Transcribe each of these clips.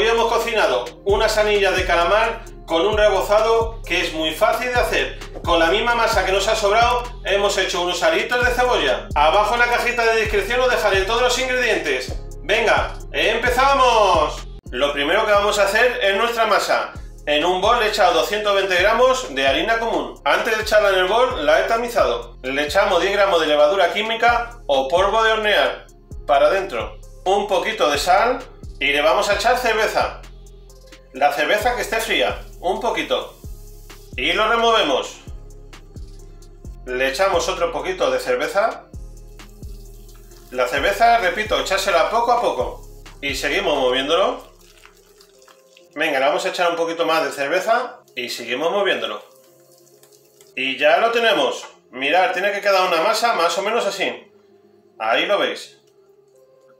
Hoy hemos cocinado unas anillas de calamar con un rebozado que es muy fácil de hacer. Con la misma masa que nos ha sobrado hemos hecho unos aritos de cebolla. Abajo en la cajita de descripción os dejaré todos los ingredientes. ¡Venga, empezamos! Lo primero que vamos a hacer es nuestra masa. En un bol he echado 220 gramos de harina común. Antes de echarla en el bol la he tamizado. Le echamos 10 gramos de levadura química o polvo de hornear para adentro. Un poquito de sal y le vamos a echar cerveza. La cerveza que esté fría, un poquito. Y lo removemos. Le echamos otro poquito de cerveza. La cerveza, repito, echársela poco a poco. Y seguimos moviéndolo. Venga, le vamos a echar un poquito más de cerveza y seguimos moviéndolo. Y ya lo tenemos. Mirad, tiene que quedar una masa más o menos así. Ahí lo veis.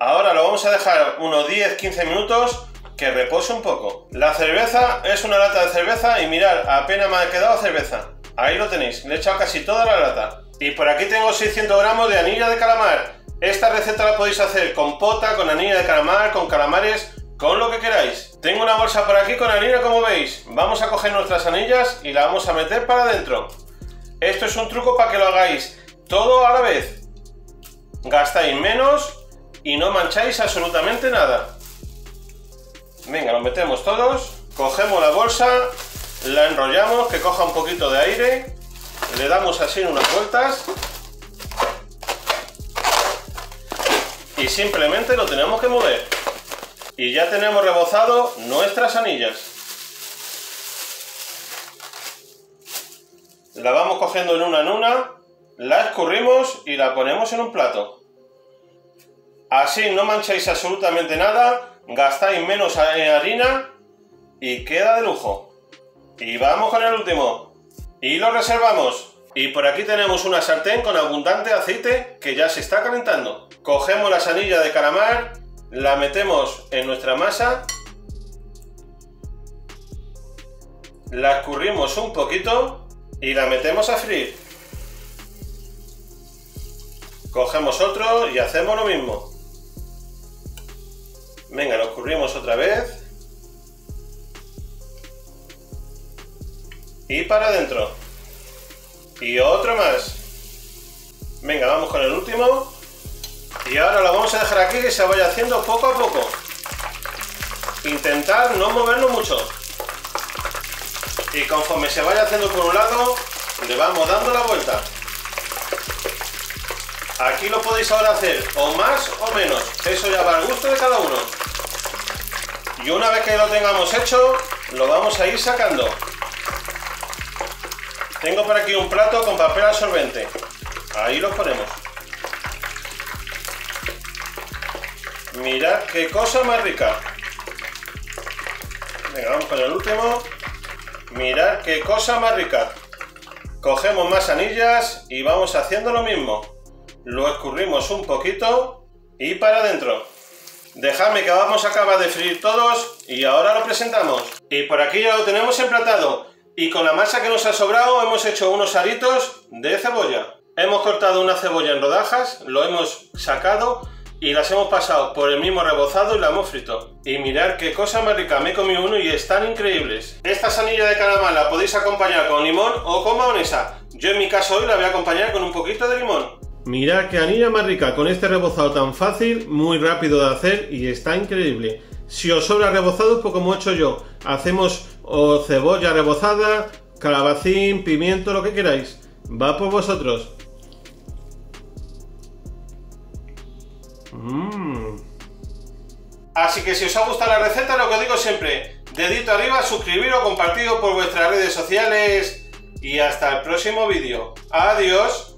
Ahora lo vamos a dejar unos 10-15 minutos que repose un poco. La cerveza es una lata de cerveza y mirad, apenas me ha quedado cerveza. Ahí lo tenéis, le he echado casi toda la lata. Y por aquí tengo 600 gramos de anilla de calamar. Esta receta la podéis hacer con pota, con anilla de calamar, con calamares, con lo que queráis. Tengo una bolsa por aquí con harina, como veis. Vamos a coger nuestras anillas y la vamos a meter para adentro. Esto es un truco para que lo hagáis todo a la vez. Gastáis menos y no mancháis absolutamente nada. Venga, lo metemos todos. Cogemos la bolsa, la enrollamos, que coja un poquito de aire. Le damos así unas vueltas. Y simplemente lo tenemos que mover. Y ya tenemos rebozado nuestras anillas. La vamos cogiendo en una, la escurrimos y la ponemos en un plato. Así no mancháis absolutamente nada, gastáis menos harina y queda de lujo. Y vamos con el último. Y lo reservamos. Y por aquí tenemos una sartén con abundante aceite que ya se está calentando. Cogemos las anillas de calamar. La metemos en nuestra masa, la escurrimos un poquito y la metemos a freír. Cogemos otro y hacemos lo mismo. Venga, lo escurrimos otra vez. Y para adentro. Y otro más. Venga, vamos con el último. Y ahora lo vamos a dejar aquí que se vaya haciendo poco a poco. Intentar no moverlo mucho. Y conforme se vaya haciendo por un lado, le vamos dando la vuelta. Aquí lo podéis ahora hacer o más o menos. Eso ya va al gusto de cada uno. Y una vez que lo tengamos hecho, lo vamos a ir sacando. Tengo por aquí un plato con papel absorbente. Ahí los ponemos. Mirad qué cosa más rica. Venga, vamos con el último. Mirad qué cosa más rica. Cogemos más anillas y vamos haciendo lo mismo. Lo escurrimos un poquito y para adentro. Dejadme que vamos a acabar de freír todos y ahora lo presentamos. Y por aquí ya lo tenemos emplatado. Y con la masa que nos ha sobrado hemos hecho unos aritos de cebolla. Hemos cortado una cebolla en rodajas, lo hemos sacado y las hemos pasado por el mismo rebozado y las hemos frito. Y mirad qué cosa más rica, me he comido uno y están increíbles. Estas anillas de calamar las podéis acompañar con limón o con mayonesa. Yo en mi caso hoy la voy a acompañar con un poquito de limón. Mirad qué anilla más rica, con este rebozado tan fácil, muy rápido de hacer y está increíble. Si os sobra rebozado, pues como he hecho yo, hacemos o cebolla rebozada, calabacín, pimiento, lo que queráis. Va por vosotros. Así que si os ha gustado la receta, lo que os digo siempre, dedito arriba, suscribiros, compartido por vuestras redes sociales y hasta el próximo vídeo. Adiós.